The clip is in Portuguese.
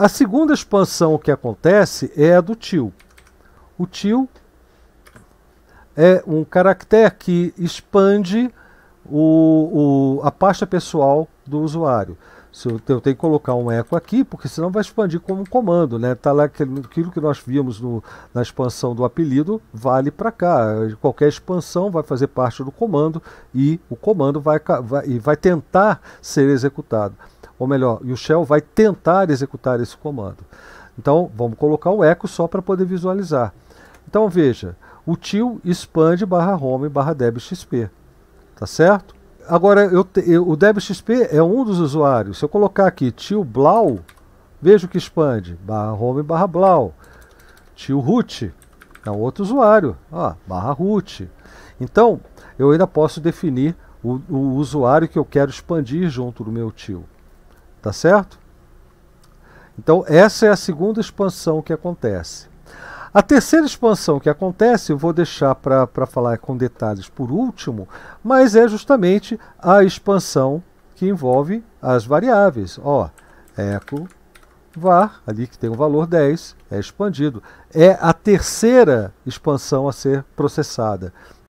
A segunda expansão que acontece é a do til. O til é um caractere que expande a pasta pessoal do usuário. Eu tenho que colocar um eco aqui, porque senão vai expandir como um comando, né? Tá lá aquilo que nós vimos na expansão do apelido, vale para cá. Qualquer expansão vai fazer parte do comando e o comando vai tentar ser executado. Ou melhor, o shell vai tentar executar esse comando. Então, vamos colocar o eco só para poder visualizar. Então, veja, o til expande /home/debxp, tá certo? Agora, o debxp é um dos usuários. Se eu colocar aqui til blau, vejo que expande /home/blau. Til root é um outro usuário, ó, /root. Então, eu ainda posso definir o usuário que eu quero expandir junto do meu til, tá certo? Então, essa é a segunda expansão que acontece. A terceira expansão que acontece, eu vou deixar para falar com detalhes por último, mas é justamente a expansão que envolve as variáveis. Ó, echo var, ali que tem o valor 10, é expandido. É a terceira expansão a ser processada.